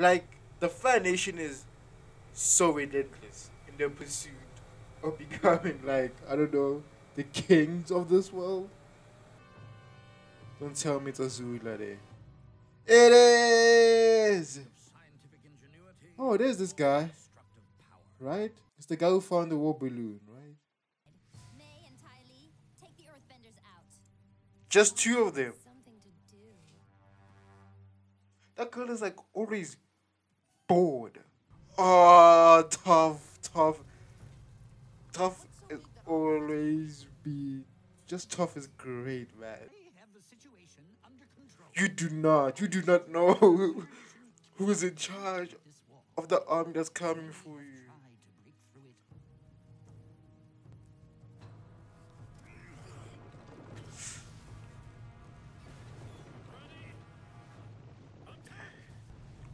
Like, the Fire Nation is so relentless in their pursuit of becoming, like, I don't know, the kings of this world. Don't tell me it's Azula there. It is! Oh, there's this guy. Right? It's the guy who found the war balloon, right? May and Ty Lee, take the earthbenders out. Just two of them. That girl is like always bored. Oh, Toph is always be. Just Toph is great, man. You do not know who is in charge of the army that's coming for you.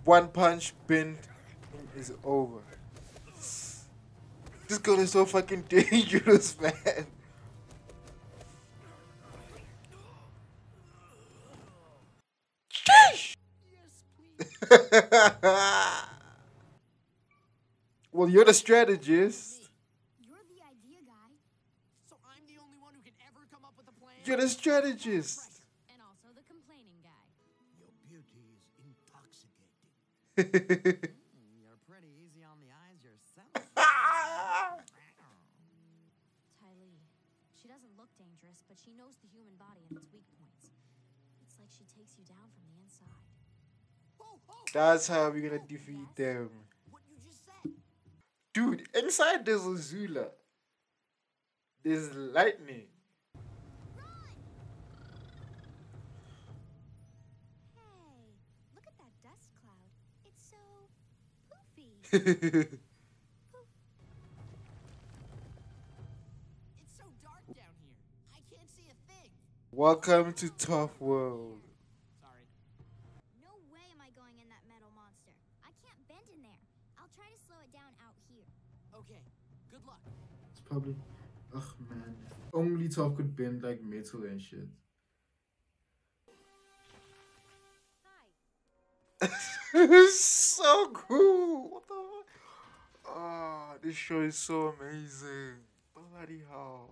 One punch, bend, is over. This girl is so fucking dangerous, man. Well, you're the strategist. You're the idea guy. So I'm the only one who can ever come up with a plan. You're the strategist. Right. And also the complaining guy. Your beauty is intoxicating. You're pretty easy on the eyes yourself. Ty Lee. She doesn't look dangerous, but she knows the human body and its weak points. It's like she takes you down from the inside. That's how we're gonna defeat them. What you just said. Dude, inside there's Azula. There's lightning. Run. Hey, look at that dust cloud. It's so poofy. Poof. It's so dark down here. I can't see a thing. Welcome to Toph World. Probably, ugh, man. Only Toph could bend like metal and shit. It's so cool. What the fuck? Ah, oh, this show is so amazing. Bloody hell.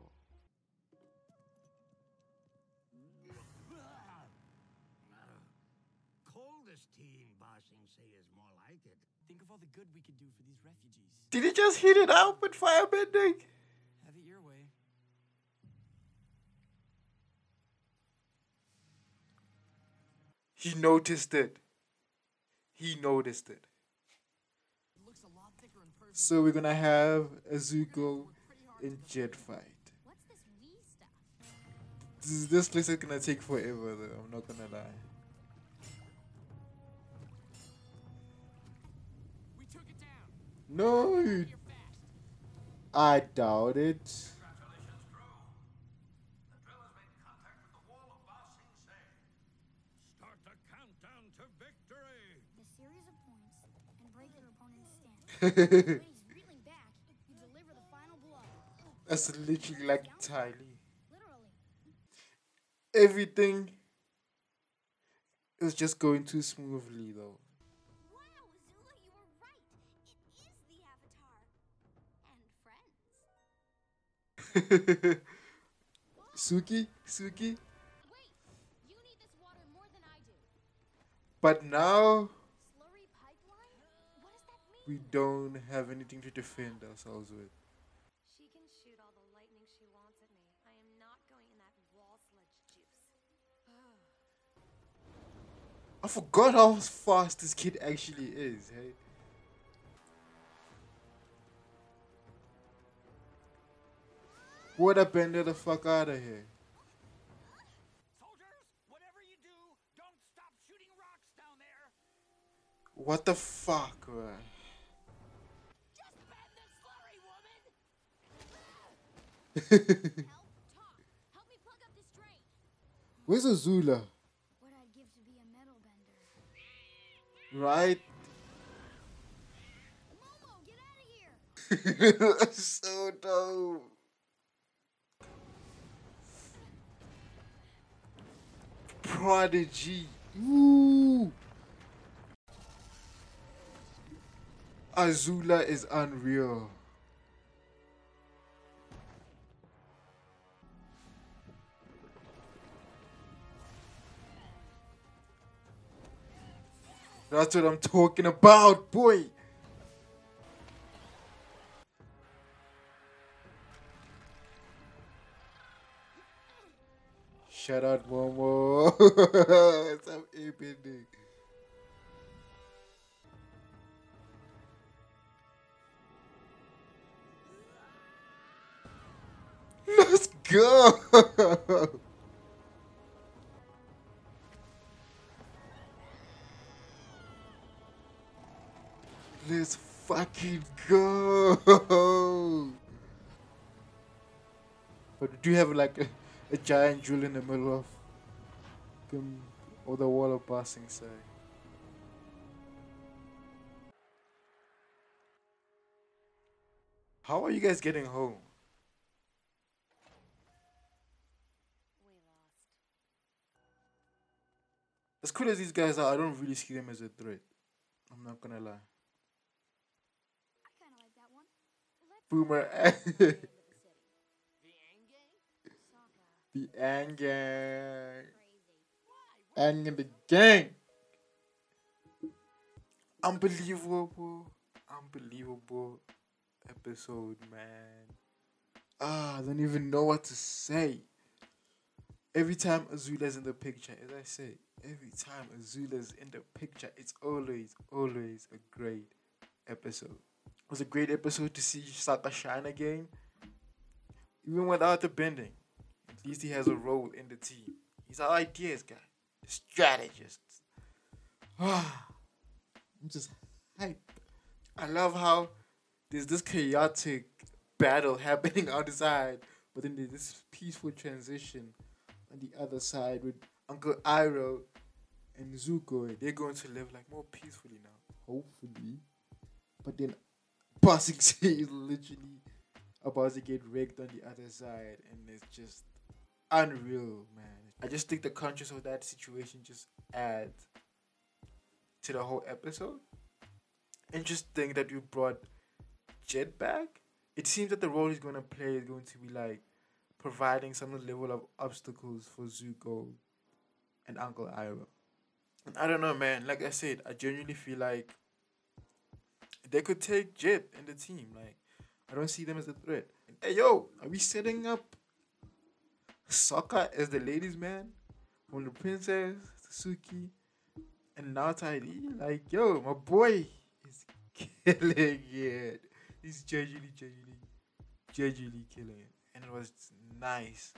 Coldest team, Ba Sing Se is more like it. Think of all the good we could do for these refugees. Did he just heat it up with firebending? He noticed it. He noticed it. So we're gonna have a Zuko and Jet fight. This place is gonna take forever though, I'm not gonna lie. No! I doubt it. That's literally like Ty Lee. Everything is just going too smoothly, though. Wow, Azula, you were right. It is the Avatar and friends. Suki. Wait, you need this water more than I do. But now. We don't have anything to defend ourselves with. She can shoot all the lightning she wants at me. I am not going in that wall sludge juice. Oh. I forgot how fast this kid actually is, hey? What a bender the fuck out of here. Soldiers, whatever you do, don't stop shooting rocks down there. What the fuck, man? Help me plug up this drain. Where's Azula? What I'd give to be a metal bender. Right? Momo, get out of here. That's so dope. Prodigy. Ooh. Azula is unreal. That's what I'm talking about, boy. Shout out, Momo. It's an epic. Let's go. Let's fucking go. But do you have like a giant jewel in the middle of them, or the wall of Ba Sing Se? How are you guys getting home? As cool as these guys are, I don't really see them as a threat. I'm not gonna lie. I kinda like that one. Boomer. The Aang gang. Aang and the gang. Unbelievable. Unbelievable episode, man. I don't even know what to say. Every time Azula's in the picture, as I say, every time Azula's in the picture, it's always a great episode. It was a great episode to see Sokka shine again. Even without the bending. At least he has a role in the team. He's our ideas guy, strategist. I'm just hyped. I love how there's this chaotic battle happening outside, but then there's this peaceful transition on the other side with Uncle Iroh and Zuko. They're going to live like more peacefully now, hopefully. But then Ba Sing Se is literally about to get wrecked on the other side, and it's just unreal, man. I just think the conscious of that situation just adds to the whole episode. Interesting that you brought Jet back. It seems that the role he's going to play is going to be like providing some level of obstacles for Zuko and Uncle Iroh. And I don't know, man. Like I said, I genuinely feel like they could take Jet and the team. Like, I don't see them as a threat. Hey, yo, are we setting up Sokka as the ladies' man, from the princess, Suki, and now Ty Lee? Like, yo, my boy is killing it. He's genuinely killing it. And it was nice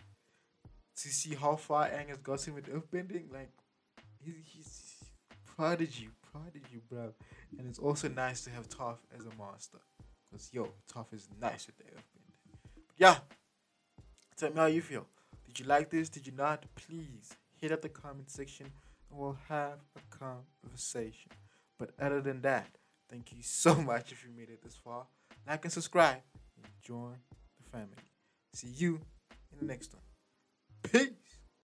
to see how far Aang has gotten with earthbending. Like, he's prodigy, bro. And it's also nice to have Toph as a master, because yo, Toph is nice with the earthbending. Yeah, tell me how you feel. Did you like this? Did you not? Please hit up the comment section and we'll have a conversation. But other than that, thank you so much if you made it this far. Like and subscribe and join the family. See you in the next one. Peace.